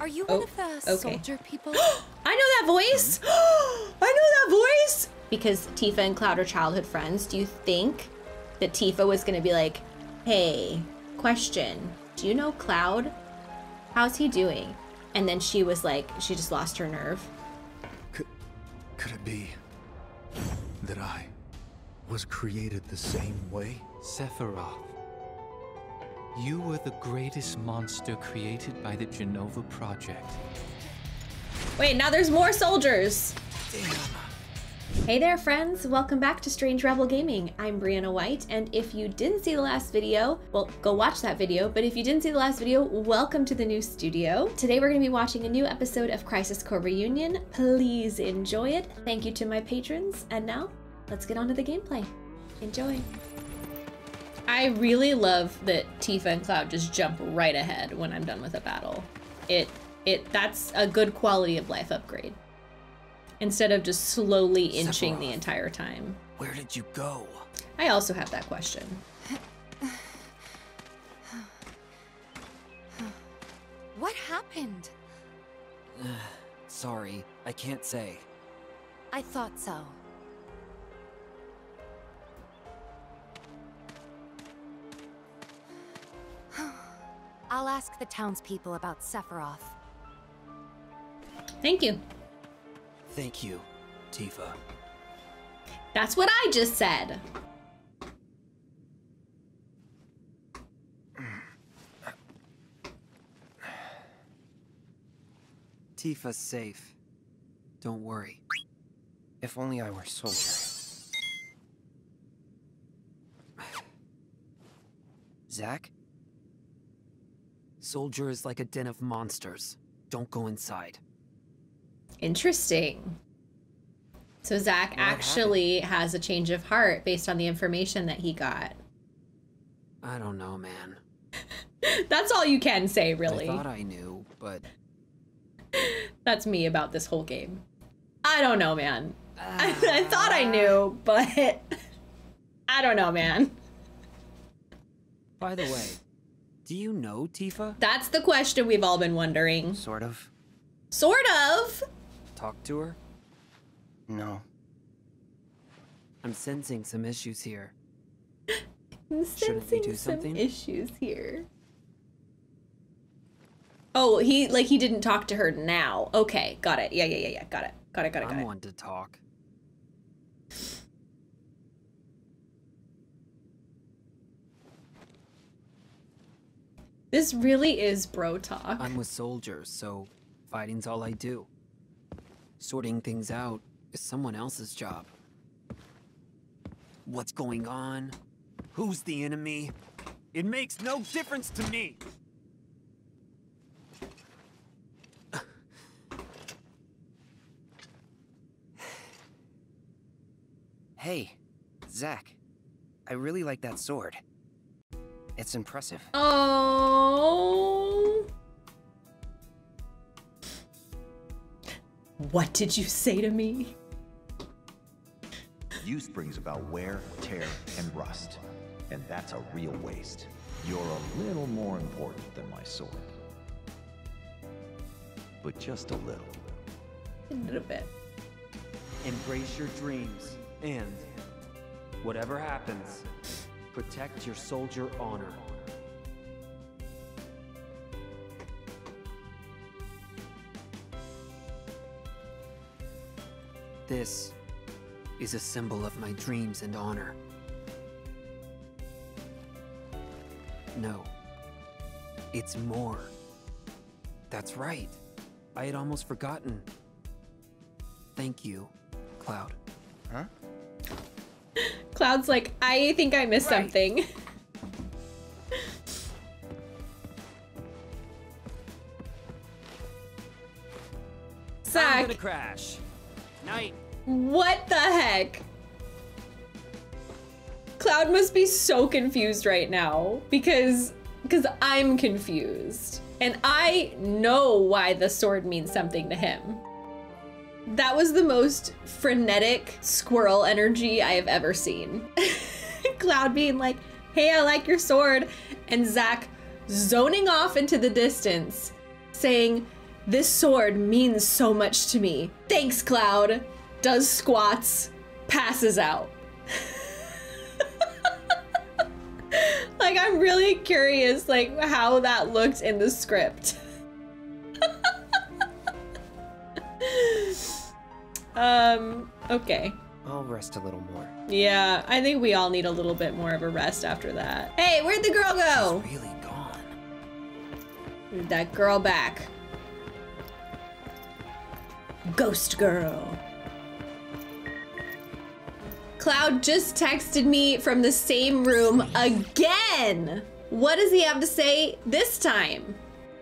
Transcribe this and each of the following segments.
Are you one of the soldier people? I know that voice! I know that voice! Because Tifa and Cloud are childhood friends, do you think that Tifa was gonna be like, hey, question, do you know Cloud? How's he doing? And then she was like, she just lost her nerve. Could it be that I was created the same way? Sephiroth, you were the greatest monster created by the Jenova Project. Wait, now there's more soldiers! Damn. Hey there, friends. Welcome back to Strange Rebel Gaming. I'm Brianna White, and if you didn't see the last video, well, go watch that video, but if you didn't see the last video, welcome to the new studio. Today we're going to be watching a new episode of Crisis Core Reunion. Please enjoy it. Thank you to my patrons, and now, let's get on to the gameplay. Enjoy. I really love that Tifa and Cloud just jump right ahead when I'm done with a battle. That's a good quality of life upgrade. Instead of just slowly inching the entire time. Where did you go? I also have that question. What happened? Sorry, I can't say. I thought so. I'll ask the townspeople about Sephiroth. Thank you. Thank you, Tifa. That's what I just said. Tifa's safe. Don't worry. If only I were Soldier. Zack? Soldier is like a den of monsters. Don't go inside. Interesting. So Zack actually has a change of heart based on the information that he got. I don't know, man. That's all you can say, really. I thought I knew, but... That's me about this whole game. I don't know, man. I thought I knew, but... I don't know, man. By the way... Do you know Tifa? That's the question we've all been wondering. Sort of. Sort of? Talk to her? No. I'm sensing some issues here. I'm sensing some issues here. Oh, he didn't talk to her now. Okay, got it. Yeah. Got it. I want to talk. This really is bro talk. I'm a soldier, so fighting's all I do. Sorting things out is someone else's job. What's going on? Who's the enemy? It makes no difference to me! Hey, Zack. I really like that sword. It's impressive. Oh. What did you say to me? Use brings about wear, tear, and rust. And that's a real waste. You're a little more important than my sword. But just a little. A little bit. Embrace your dreams. And whatever happens, protect your soldier honor. This is a symbol of my dreams and honor. No, it's more. That's right. I had almost forgotten. Thank you, Cloud. Huh? Cloud's like, I think I missed something. Zack. I'm gonna crash. Night. What the heck? Cloud must be so confused right now because I'm confused. And I know why the sword means something to him. That was the most frenetic squirrel energy I have ever seen. Cloud being like, hey, I like your sword. And Zack zoning off into the distance saying, This sword means so much to me. Thanks, Cloud. Does squats, passes out. Like, I'm really curious, like, how that looked in the script. Okay. I'll rest a little more. Yeah, I think we all need a little bit more of a rest after that. Hey, where'd the girl go? She's really gone. Need that girl back. Ghost girl. Cloud just texted me from the same room again. What does he have to say this time?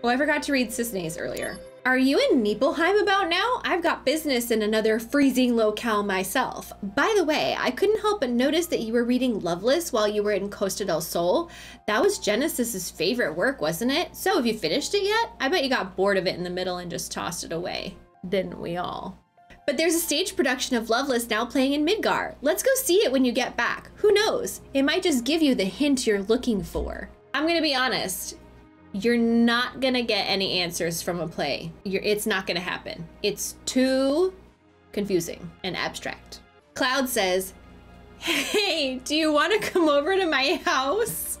Oh, I forgot to read Cissnei's earlier. Are you in Nibelheim about now? I've got business in another freezing locale myself. By the way, I couldn't help but notice that you were reading Loveless while you were in Costa del Sol. That was Genesis's favorite work, wasn't it? So have you finished it yet? I bet you got bored of it in the middle and just tossed it away. Didn't we all? But there's a stage production of Loveless now playing in Midgar. Let's go see it when you get back. Who knows? It might just give you the hint you're looking for. I'm gonna be honest. You're not gonna get any answers from a play. It's not gonna happen. It's too confusing and abstract. Cloud says, hey, do you wanna come over to my house?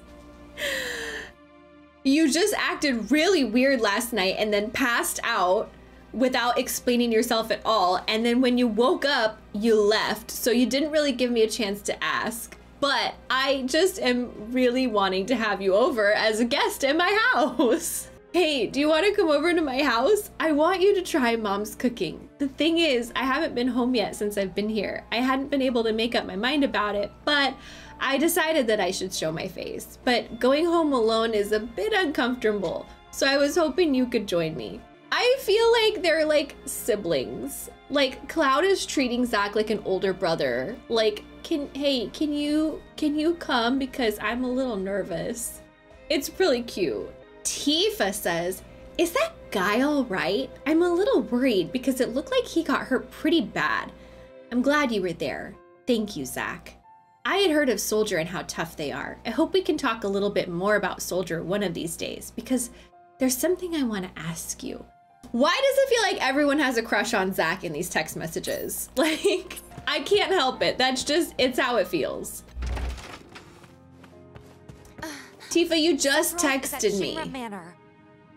You just acted really weird last night and then passed out without explaining yourself at all. And then when you woke up, you left. So you didn't really give me a chance to ask. But I just am really wanting to have you over as a guest in my house. Hey, do you want to come over to my house? I want you to try Mom's cooking. The thing is, I haven't been home yet since I've been here. I hadn't been able to make up my mind about it, but I decided that I should show my face. But going home alone is a bit uncomfortable, so I was hoping you could join me. I feel like they're like siblings. Like, Cloud is treating Zack like an older brother. Like, can you come, because I'm a little nervous. It's really cute. Tifa says, is that guy all right? I'm a little worried because it looked like he got hurt pretty bad. I'm glad you were there. Thank you, Zack. I had heard of Soldier and how tough they are. I hope we can talk a little bit more about Soldier one of these days, because there's something I want to ask you. Why does it feel like everyone has a crush on Zack in these text messages? Like, I can't help it. That's just, it's how it feels. Tifa, you just texted me.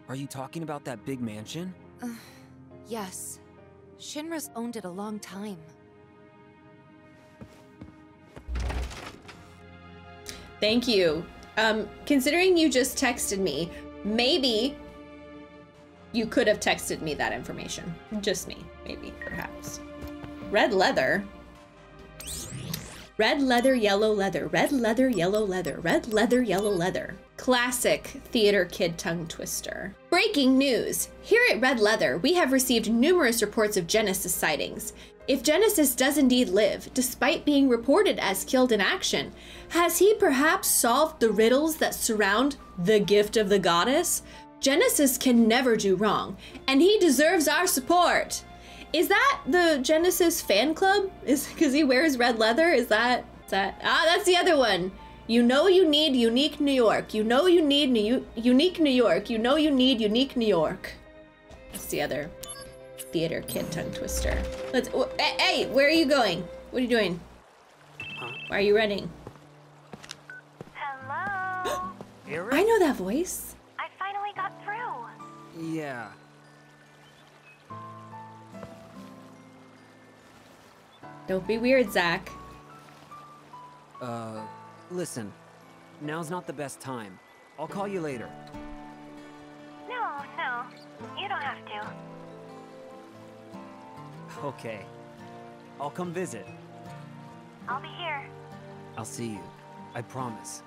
Are you talking about that big mansion? Yes. Shinra's owned it a long time. Thank you. Considering you just texted me, maybe you could have texted me that information. Just me, maybe, perhaps. Red leather. Red leather, yellow leather. Red leather, yellow leather. Red leather, yellow leather. Classic theater kid tongue twister. Breaking news. Here at Red Leather, we have received numerous reports of Genesis sightings. If Genesis does indeed live, despite being reported as killed in action, has he perhaps solved the riddles that surround the gift of the goddess? Genesis can never do wrong, and he deserves our support. Is that the Genesis fan club? Is because he wears red leather? Is that? Ah, that's the other one. You know you need unique New York. You know you need unique New York. You know you need unique New York. That's the other theater kid tongue twister. Let's. Hey, where are you going? What are you doing? Why are you running? Hello. I know that voice. Yeah. Don't be weird, Zack. Listen. Now's not the best time. I'll call you later. No. You don't have to. Okay. I'll come visit. I'll be here. I'll see you. I promise.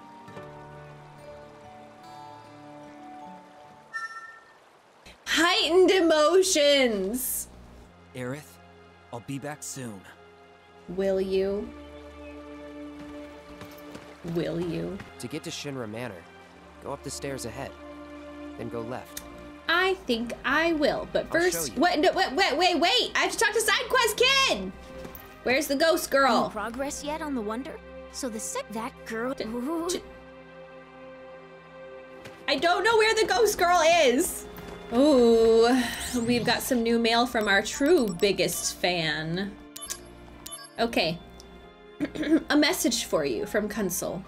Heightened emotions. Aerith, I'll be back soon. Will you? Will you? To get to Shinra Manor, go up the stairs ahead, then go left. I think I will, but first, wait! I have to talk to Side Quest Kid. Where's the ghost girl? No progress yet on the wonder? So the sick that girl. I don't know where the ghost girl is. Ooh, We've got some new mail from our true biggest fan. Okay. A message for you from Kunsel.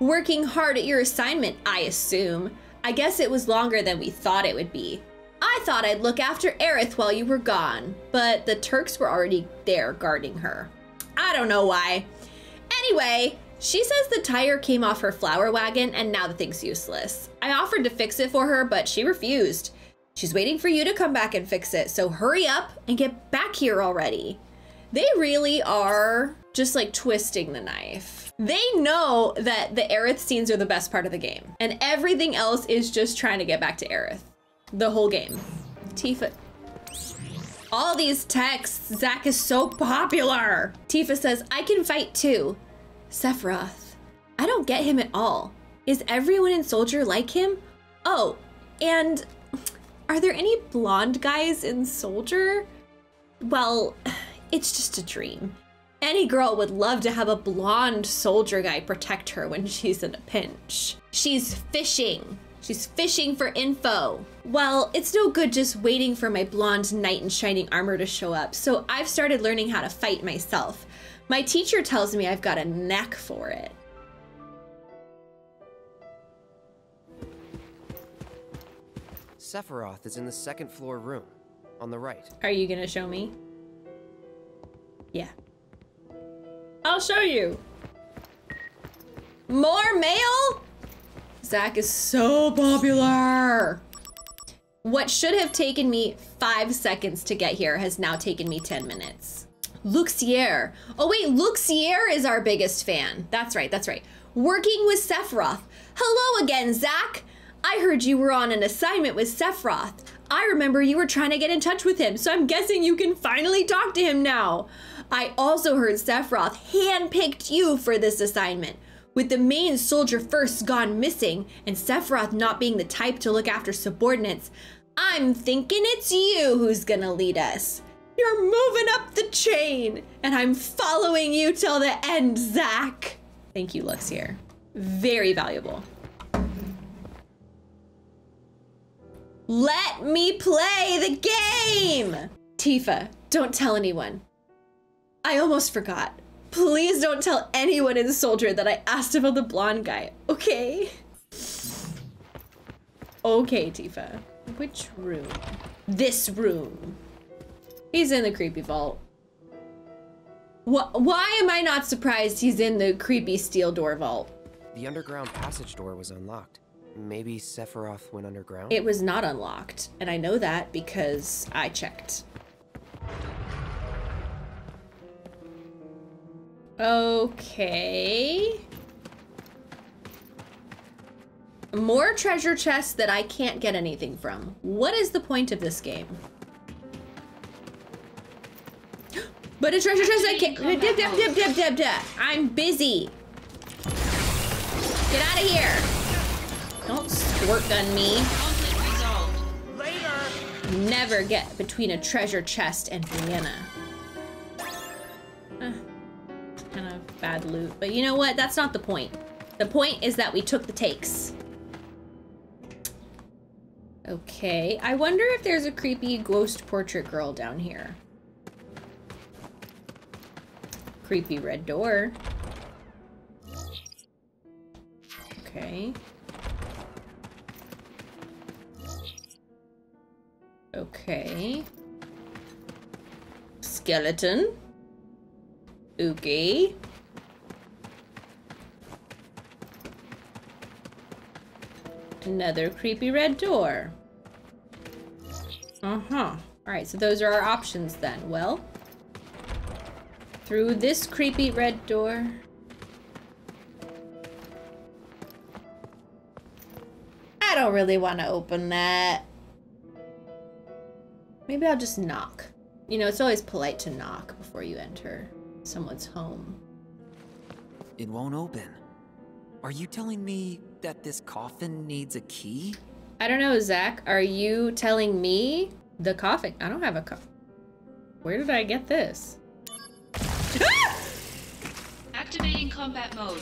Working hard at your assignment, I assume. I guess it was longer than we thought it would be. I thought I'd look after Aerith while you were gone, but the Turks were already there guarding her. I don't know why. Anyway, she says the tire came off her flower wagon and now the thing's useless. I offered to fix it for her, but she refused. She's waiting for you to come back and fix it, so hurry up and get back here already. They really are just like twisting the knife. They know that the Aerith scenes are the best part of the game, and everything else is just trying to get back to Aerith. The whole game. Tifa. All these texts. Zack is so popular. Tifa says, I can fight too. Sephiroth. I don't get him at all. Is everyone in Soldier like him? Oh, and are there any blonde guys in Soldier? Well, it's just a dream. Any girl would love to have a blonde soldier guy protect her when she's in a pinch. She's fishing. She's fishing for info. Well, it's no good just waiting for my blonde knight in shining armor to show up, so I've started learning how to fight myself. My teacher tells me I've got a knack for it. Sephiroth is in the second floor room, on the right. Are you gonna show me? Yeah. I'll show you. More mail? Zack is so popular. What should have taken me 5 seconds to get here has now taken me 10 minutes. Luxiere. Oh wait, Luxiere is our biggest fan. That's right, that's right. Working with Sephiroth. Hello again, Zack. I heard you were on an assignment with Sephiroth. I remember you were trying to get in touch with him, so I'm guessing you can finally talk to him now. I also heard Sephiroth handpicked you for this assignment. With the main soldier first gone missing and Sephiroth not being the type to look after subordinates, I'm thinking it's you who's gonna lead us. You're moving up the chain and I'm following you till the end, Zack. Thank you, Luxiere. Very valuable. Let me play the game! Tifa, don't tell anyone. I almost forgot. Please don't tell anyone in Soldier that I asked about the blonde guy, okay? Okay, Tifa. Which room? This room. He's in the creepy vault. Why am I not surprised he's in the creepy steel door vault? The underground passage door was unlocked. Maybe Sephiroth went underground? It was not unlocked, and I know that because I checked. Okay. More treasure chests that I can't get anything from. What is the point of this game? But a treasure chest I can't. I'm busy. Get out of here. Don't squirt gun me. Later. Never get between a treasure chest and Brianna. Kind of bad loot, but you know what? That's not the point. The point is that we took the takes. Okay, I wonder if there's a creepy ghost portrait girl down here. Creepy red door. Okay. Okay. Skeleton. Okay. Another creepy red door. Uh-huh. Alright, so those are our options then. Well, through this creepy red door. I don't really want to open that. Maybe I'll just knock. You know, it's always polite to knock before you enter someone's home. It won't open. Are you telling me that this coffin needs a key? I don't know, Zack. Are you telling me the coffin? I don't have a coffin. Where did I get this? Ah! Activating combat mode.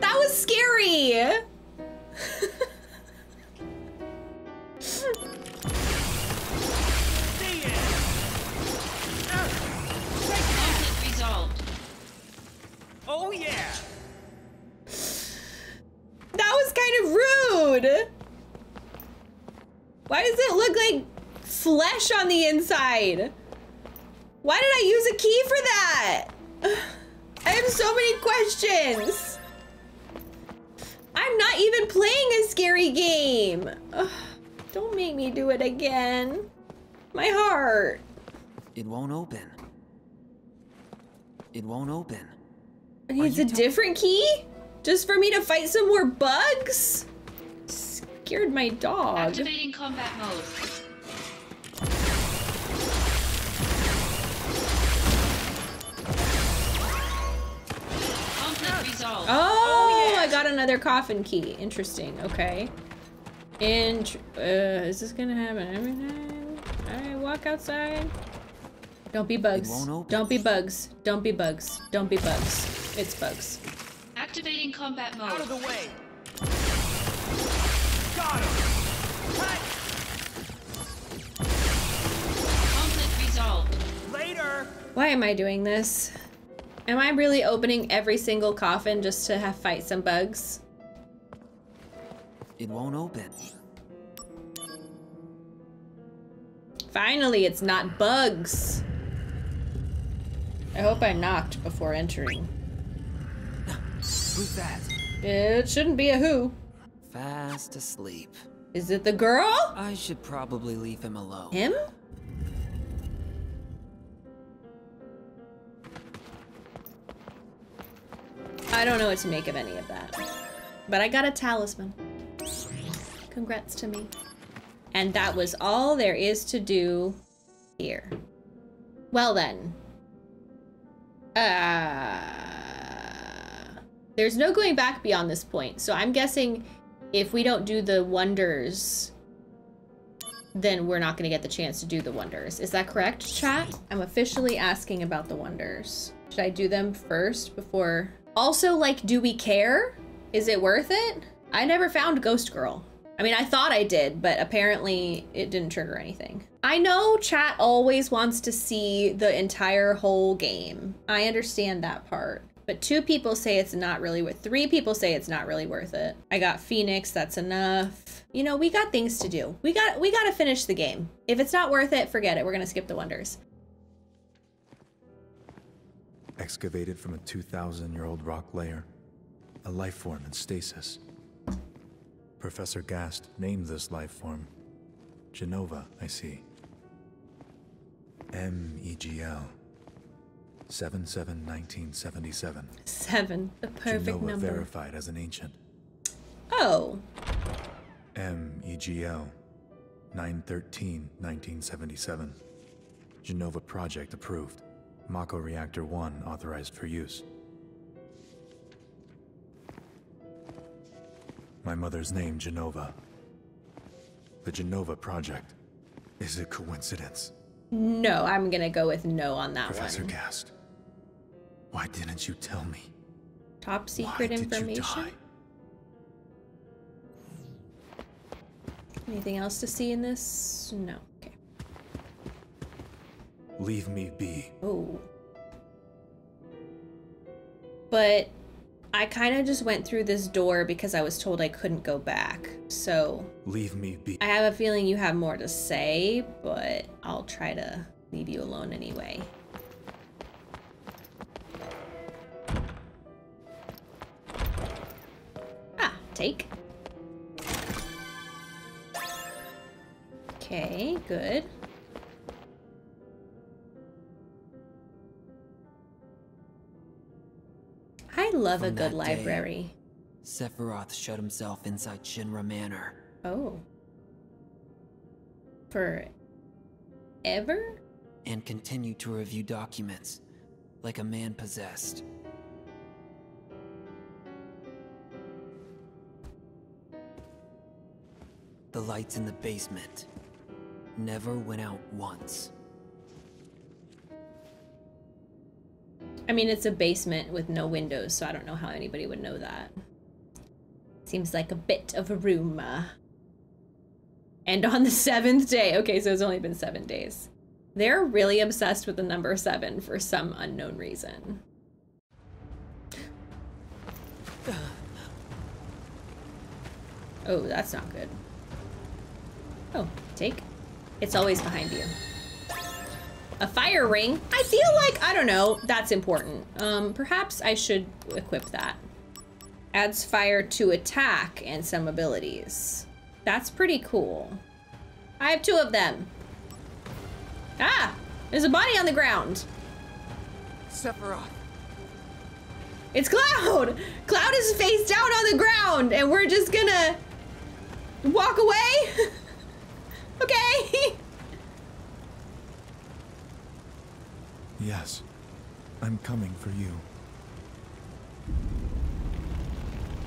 That was scary. rude! Why does it look like flesh on the inside? Why did I use a key for that? I have so many questions. I'm not even playing a scary game. Ugh, don't make me do it again. My heart. It won't open. It won't open. It's a different key? Just for me to fight some more bugs? Scared my dog. Activating combat mode. Conflict resolved. Oh, yes. I got another coffin key. Interesting. Okay. Is this gonna happen every time I walk outside? Don't be bugs. Don't be bugs. Don't be bugs. Don't be bugs. It's bugs. Activating combat mode. Out of the way. Got him. Conflict resolved. Later. Why am I doing this? Am I really opening every single coffin just to have fight some bugs? It won't open. Finally, it's not bugs. I hope I knocked before entering. Who's that? It shouldn't be a who. Fast asleep. Is it the girl? I should probably leave him alone. Him? I don't know what to make of any of that. But I got a talisman. Congrats to me. And that was all there is to do here. Well then. There's no going back beyond this point, so I'm guessing if we don't do the wonders, then we're not going to get the chance to do the wonders. Is that correct, chat? I'm officially asking about the wonders. Should I do them first before... Also, like, do we care? Is it worth it? I never found Ghost Girl. I mean, I thought I did, but apparently it didn't trigger anything. I know chat always wants to see the entire whole game. I understand that part. But two people say it's not really worth it. Three people say it's not really worth it. I got Phoenix, that's enough. You know, we got things to do. We got to finish the game. If it's not worth it, forget it. We're going to skip the wonders. Excavated from a 2,000-year-old rock layer, a life form in stasis. Professor Gast named this life form Jenova, I see. MEGL. 7/7/1977. Seven, the perfect Jenova number. Verified as an ancient. Oh. MEGL. 9/13/1977. Jenova Project approved. Mako Reactor 1 authorized for use. My mother's name, Jenova. The Jenova Project. Is it coincidence? No, I'm gonna go with no on that one. Professor Gast. Why didn't you tell me? Top secret information? Anything else to see in this? No. Okay. Leave me be. Oh. But I kind of just went through this door because I was told I couldn't go back. So leave me be. I have a feeling you have more to say, but I'll try to leave you alone anyway. Take. Okay, good. I love a good library. Sephiroth shut himself inside Shinra Manor. Oh. Forever? And continued to review documents, like a man possessed. The lights in the basement never went out once. I mean, it's a basement with no windows, so I don't know how anybody would know that. Seems like a bit of a rumor. And on the 7th day. Okay, so it's only been 7 days. They're really obsessed with the number 7 for some unknown reason. Oh, that's not good. Oh, take. It's always behind you. A fire ring? I feel like, I don't know, that's important. Perhaps I should equip that. Adds fire to attack and some abilities. That's pretty cool. I have two of them. Ah, there's a body on the ground. Sephiroth. It's Cloud! Cloud is face down on the ground and we're just gonna walk away? Okay. Yes, I'm coming for you.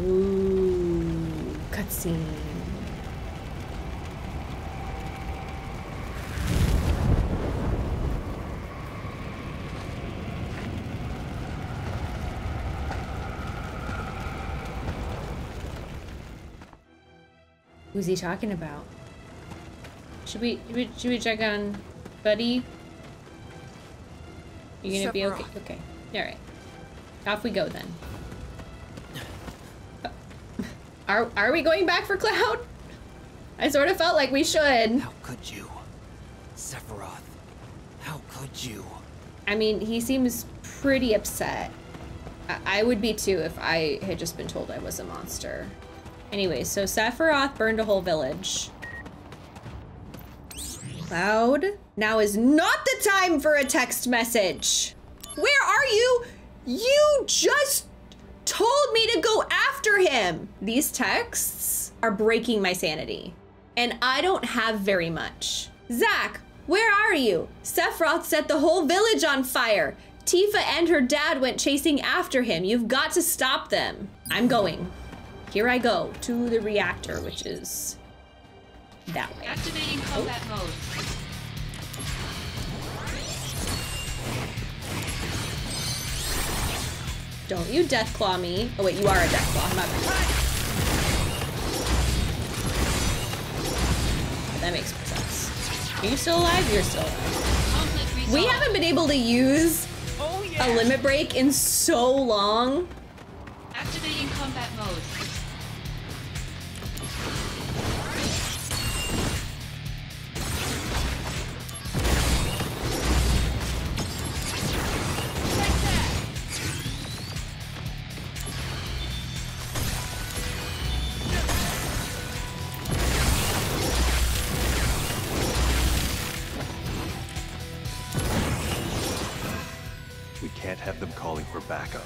Ooh, cutscene. Who's he talking about? Should we check on Buddy? You're gonna be okay? Okay. Alright. Off we go then. Are we going back for Cloud? I sort of felt like we should. How could you? Sephiroth. How could you? I mean, he seems pretty upset. I would be too if I had just been told I was a monster. Anyway, so Sephiroth burned a whole village. Cloud? Now is not the time for a text message. Where are you? You just told me to go after him. These texts are breaking my sanity, and I don't have very much. Zack, where are you? Sephiroth set the whole village on fire. Tifa and her dad went chasing after him. You've got to stop them. I'm going. Here I go to the reactor, which is that way. Activating combat mode. Don't you deathclaw me. Oh wait, you are a deathclaw. I'm not gonna... That makes more sense. Are you still alive? You're still alive. We haven't been able to use a limit break in so long. Activating combat mode. Backup.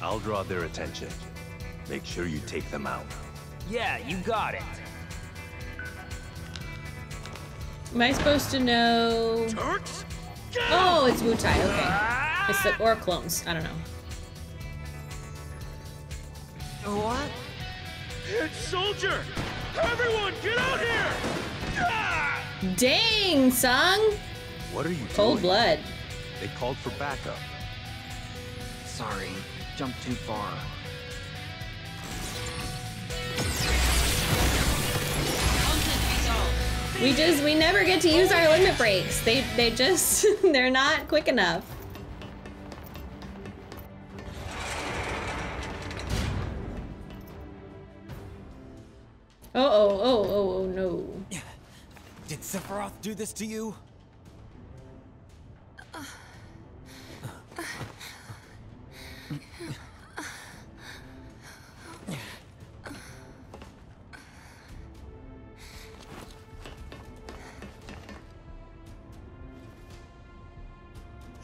I'll draw their attention. Make sure you take them out. Yeah, you got it. Am I supposed to know? Turks? Oh, it's Wu Tai. Okay, it's the, or clones. I don't know. What? It's Soldier. Everyone, get out here! Dang, Sung. What are you? Cold blood. They called for backup. Sorry, jumped too far. We never get to use our limit breaks. They just, they're not quick enough. Oh no. Did Sephiroth do this to you?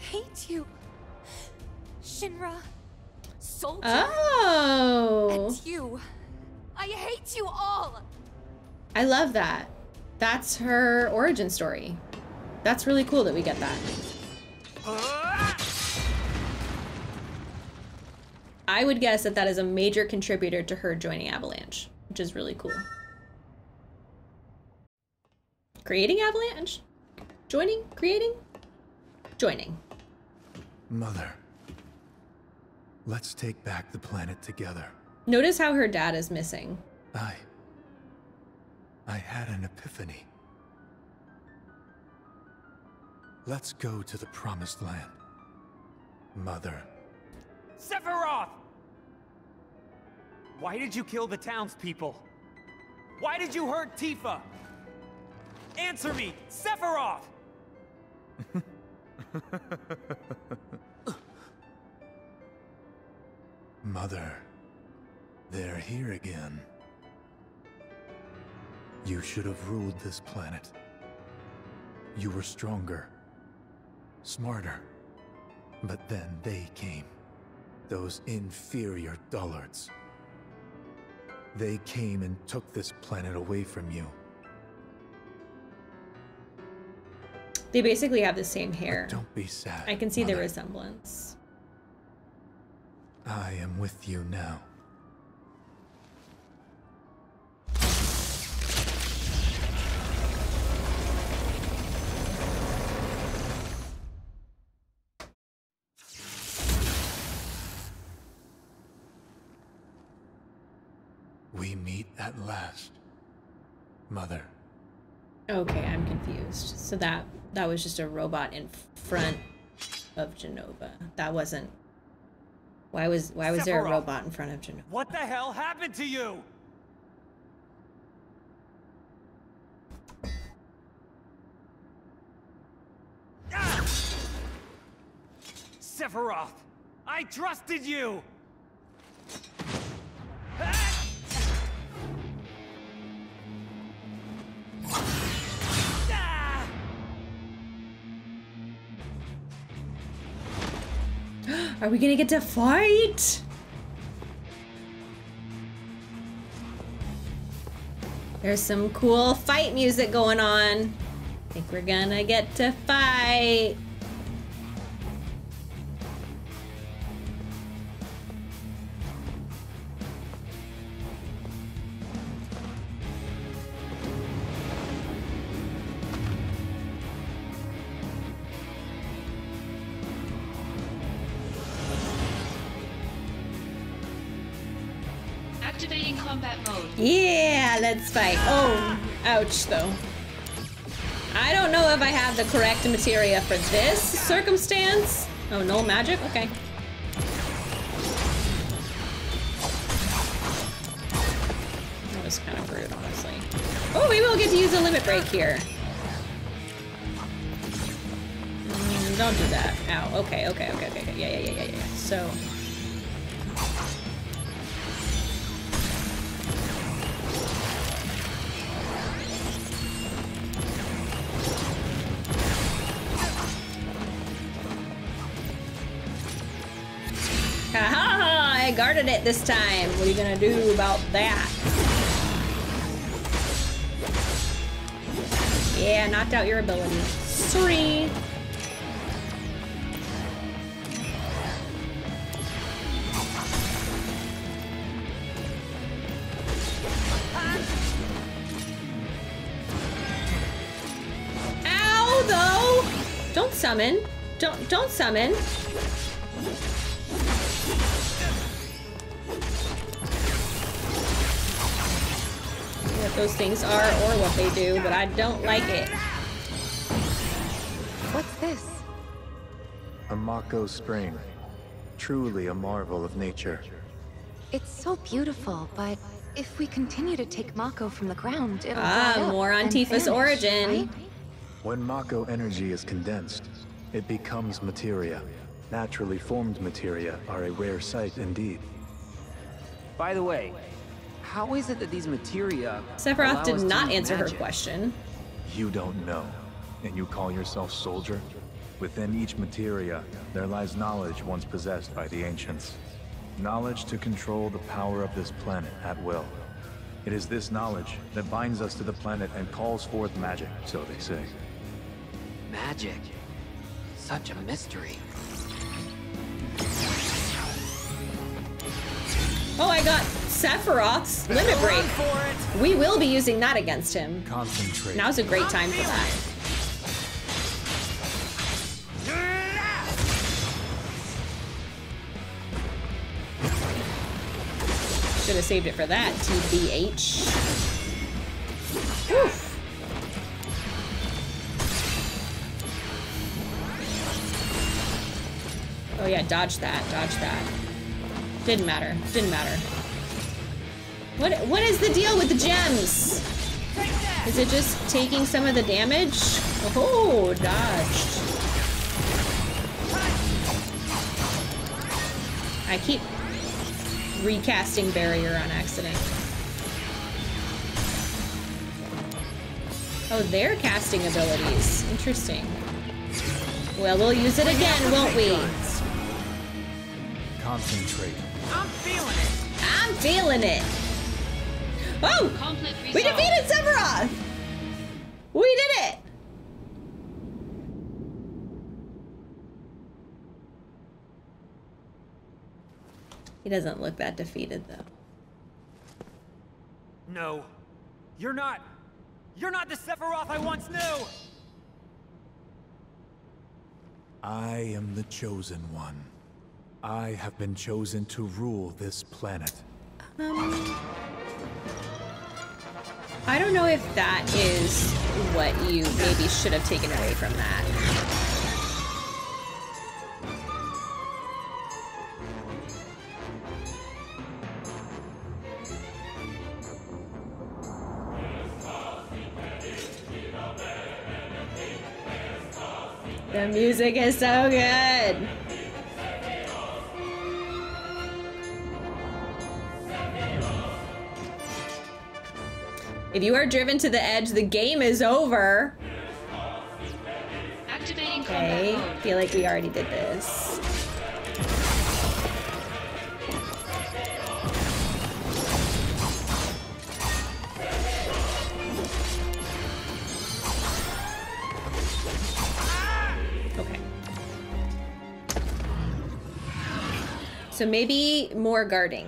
Hate you, Shinra, Soldier, and you. I hate you all. I love that. That's her origin story. That's really cool that we get that. I would guess that that is a major contributor to her joining Avalanche, which is really cool. Creating Avalanche? Joining? Creating? Joining. Mother, let's take back the planet together. Notice how her dad is missing. I had an epiphany. Let's go to the Promised Land, Mother. Sephiroth! Why did you kill the townspeople? Why did you hurt Tifa? Answer me, Sephiroth! Mother, they're here again. You should have ruled this planet. You were stronger, smarter, but then they came. Those inferior dullards. They came and took this planet away from you. They basically have the same hair. But don't be sad, I can see Mother. The resemblance. I am with you now. We meet at last, Mother. Okay, I'm confused. So that was just a robot in front of Jenova. That wasn't. Why was there a robot in front of Jenova? What the hell happened to you? Ah! Sephiroth, I trusted you. Are we gonna get to fight? There's some cool fight music going on. I think we're gonna get to fight. Yeah, let's fight. Oh, ouch, though. I don't know if I have the correct materia for this circumstance. Oh, no magic? Okay. That was kind of rude, honestly. Oh, we will get to use a limit break here. Don't do that. Ow, okay. Yeah. So... I guarded it this time. What are you gonna do about that? Yeah, knocked out your ability. Sorry. Ow, though. Don't summon. Don't summon. Those things are or what they do, but I don't like it. What's this? A Mako spring. Truly a marvel of nature. It's so beautiful, but if we continue to take Mako from the ground, it'll more on Tifa's origin. Right? When Mako energy is condensed, it becomes materia. Naturally formed materia are a rare sight indeed. By the way, how is it that these materia... Sephiroth did not answer her question. You don't know, and you call yourself Soldier? Within each materia, there lies knowledge once possessed by the ancients. Knowledge to control the power of this planet at will. It is this knowledge that binds us to the planet and calls forth magic, so they say. Magic? Such a mystery. Oh, I got Sephiroth's limit break. We will be using that against him. Concentrate. Now's a great time for that. Should have saved it for that, TBH. Oof. Oh yeah, dodge that, dodge that. Didn't matter. What is the deal with the gems? Is it just taking some of the damage? Oh, dodged. I keep recasting barrier on accident. Oh, they're casting abilities. Interesting. Well, we'll use it again, won't we? Concentrate. I'm feeling it. I'm feeling it. Oh! We defeated Sephiroth! We did it! He doesn't look that defeated, though. No. You're not. You're not the Sephiroth I once knew! I am the chosen one. I have been chosen to rule this planet. I don't know if that is what you maybe should have taken away from that. The music is so good. If you are driven to the edge, the game is over. Activating combat mode. I feel like we already did this. Okay. So maybe more guarding.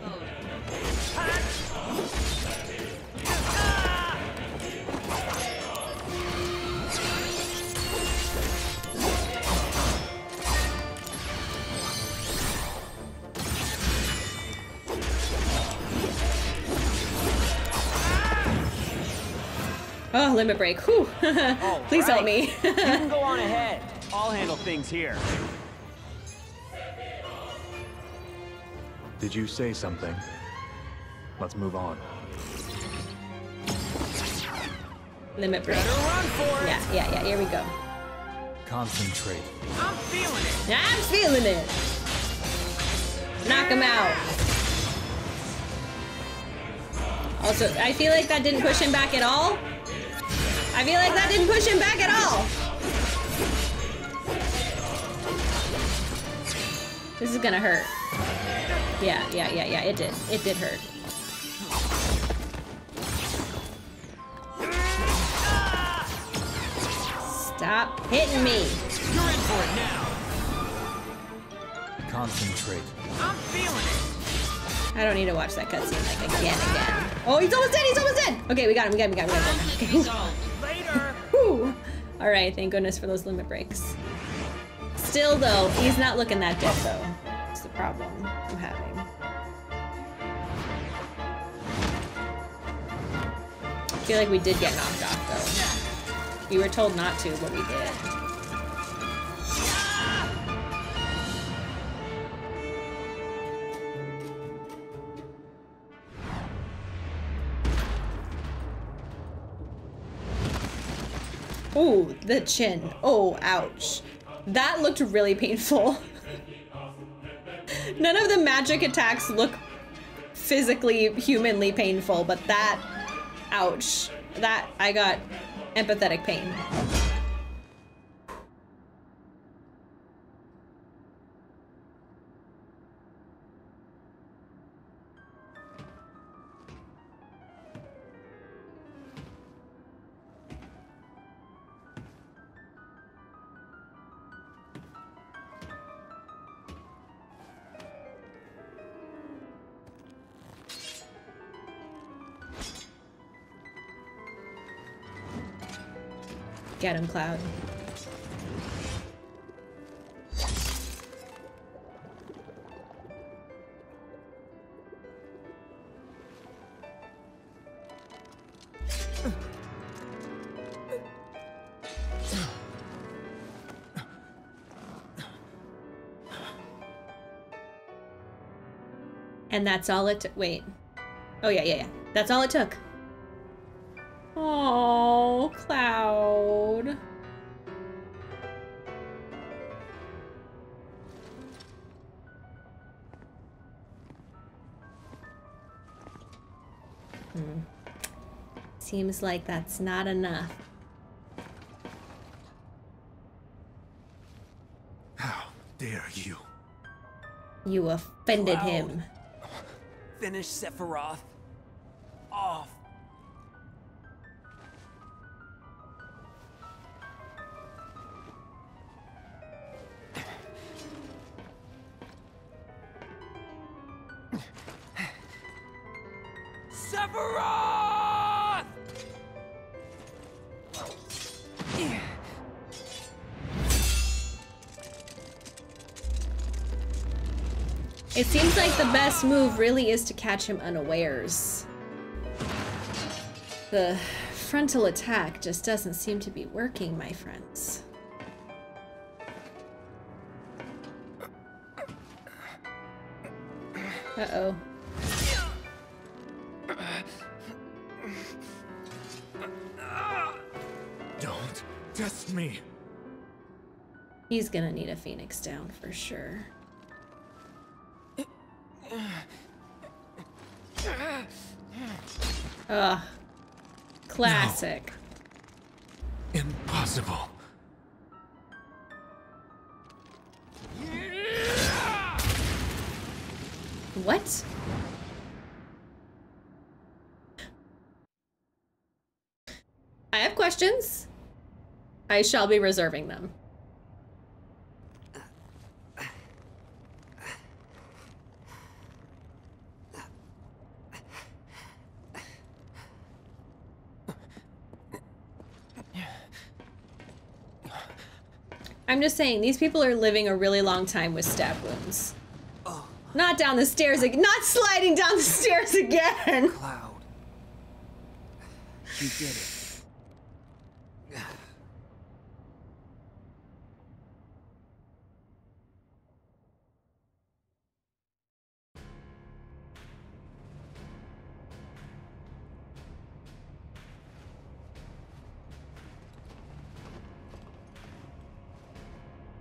Oh, limit break. Whew. Please help me. You can go on ahead. I'll handle things here. Did you say something? Let's move on. Limit break. Run for it. Yeah, here we go. Concentrate. I'm feeling it. I'm feeling it. Knock him out. Also, I feel like that didn't push him back at all. I feel like that didn't push him back at all. This is gonna hurt. Yeah, it did. It did hurt. Stop hitting me. You're in for it now. Concentrate. I'm feeling it. I don't need to watch that cutscene like again. Oh, he's almost dead, Okay, we got him. Okay. All right, thank goodness for those limit breaks. Still though, he's not looking that dead though. That's the problem I'm having. I feel like we did get knocked off though. We were told not to, but we did. Oh, the chin. Oh, ouch. That looked really painful. None of the magic attacks look physically, humanly painful, but that, ouch. That, I got empathetic pain. Get him, Cloud. And that's all it took. Wait. Oh, yeah. That's all it took. Oh, Cloud. Seems like that's not enough. How dare you? You offended Cloud. Him. Finish Sephiroth off. Sephiroth! It seems like the best move really is to catch him unawares. The frontal attack just doesn't seem to be working, my friends. Uh-oh. Don't test me. He's gonna need a Phoenix down for sure. Ugh. Classic. No. Impossible. What? I have questions. I shall be reserving them. I'm just saying, these people are living a really long time with stab wounds. Oh. Not down the stairs again. Not sliding down the stairs again! Cloud. You did it.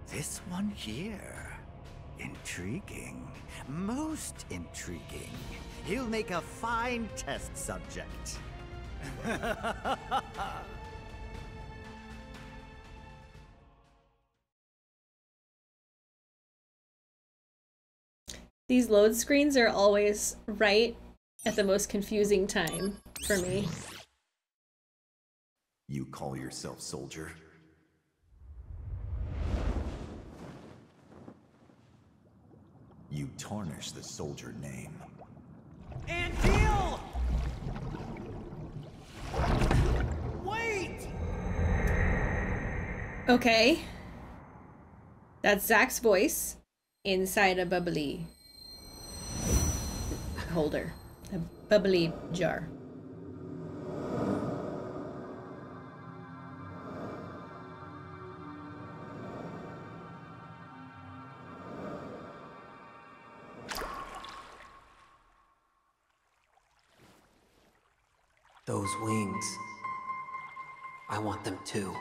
This one here. Intriguing. Most intriguing. He'll make a fine test subject. These load screens are always right at the most confusing time for me. You call yourself Soldier? You tarnish the Soldier name. Angeal! Wait! Okay. That's Zack's voice inside a bubbly holder. A bubbly jar. Those wings. I want them too.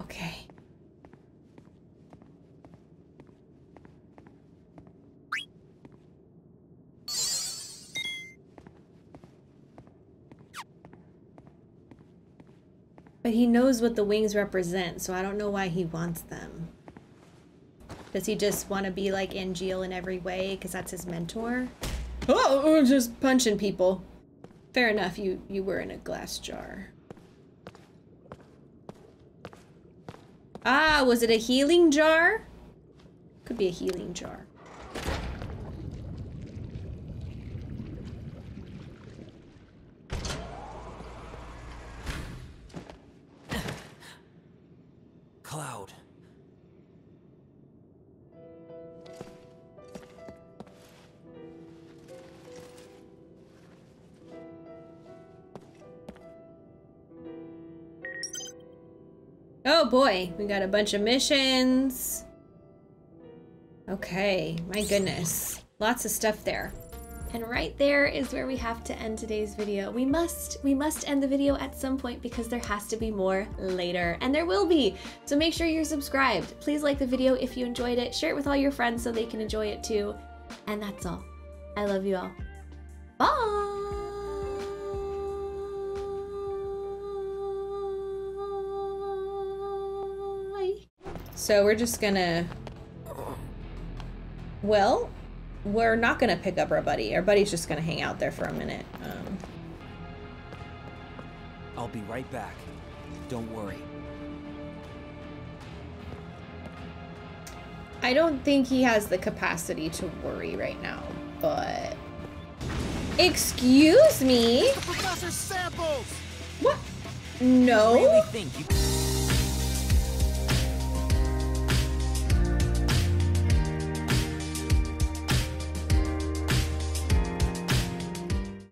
Okay. But he knows what the wings represent, so I don't know why he wants them. Does he just want to be like Angeal in every way, because that's his mentor? Oh, just punching people. Fair enough, you were in a glass jar. Ah, was it a healing jar? Could be a healing jar. Cloud. Oh boy, we got a bunch of missions. Okay, my goodness. Lots of stuff there. And right there is where we have to end today's video. We must end the video at some point because there has to be more later, and there will be. So make sure you're subscribed. Please like the video if you enjoyed it. Share it with all your friends so they can enjoy it too. And that's all. I love you all. Bye! So we're just gonna... Well, we're not gonna pick up our buddy. Our buddy's just gonna hang out there for a minute. I'll be right back. Don't worry. I don't think he has the capacity to worry right now, but... Excuse me? It's the professor's samples! What? No?